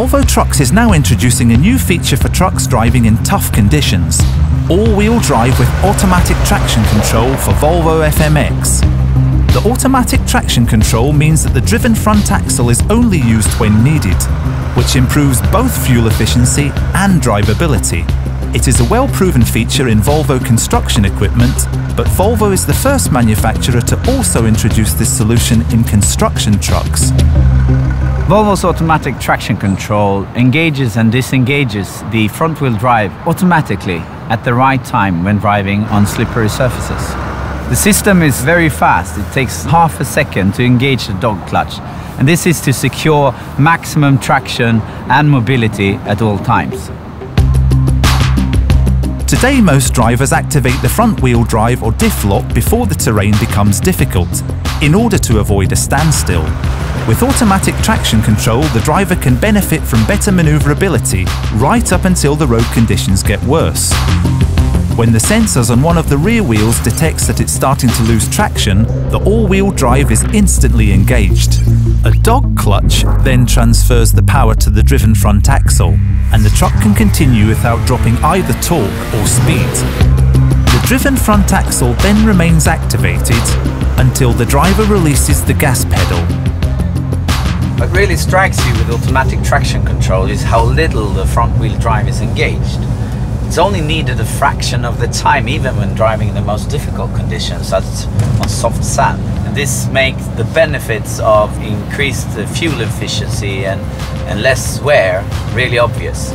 Volvo Trucks is now introducing a new feature for trucks driving in tough conditions. All-wheel drive with automatic traction control for Volvo FMX. The automatic traction control means that the driven front axle is only used when needed, which improves both fuel efficiency and drivability. It is a well-proven feature in Volvo construction equipment, but Volvo is the first manufacturer to also introduce this solution in construction trucks. Volvo's automatic traction control engages and disengages the front-wheel drive automatically at the right time when driving on slippery surfaces. The system is very fast. It takes half a second to engage the dog clutch, and this is to secure maximum traction and mobility at all times. Today, most drivers activate the front-wheel drive or diff lock before the terrain becomes difficult, in order to avoid a standstill. With automatic traction control, the driver can benefit from better maneuverability right up until the road conditions get worse. When the sensors on one of the rear wheels detects that it's starting to lose traction, the all-wheel drive is instantly engaged. A dog clutch then transfers the power to the driven front axle, and the truck can continue without dropping either torque or speed. The driven front axle then remains activated until the driver releases the gas pedal. What really strikes you with automatic traction control is how little the front-wheel drive is engaged. It's only needed a fraction of the time, even when driving in the most difficult conditions, such as on soft sand. And this makes the benefits of increased fuel efficiency and less wear really obvious.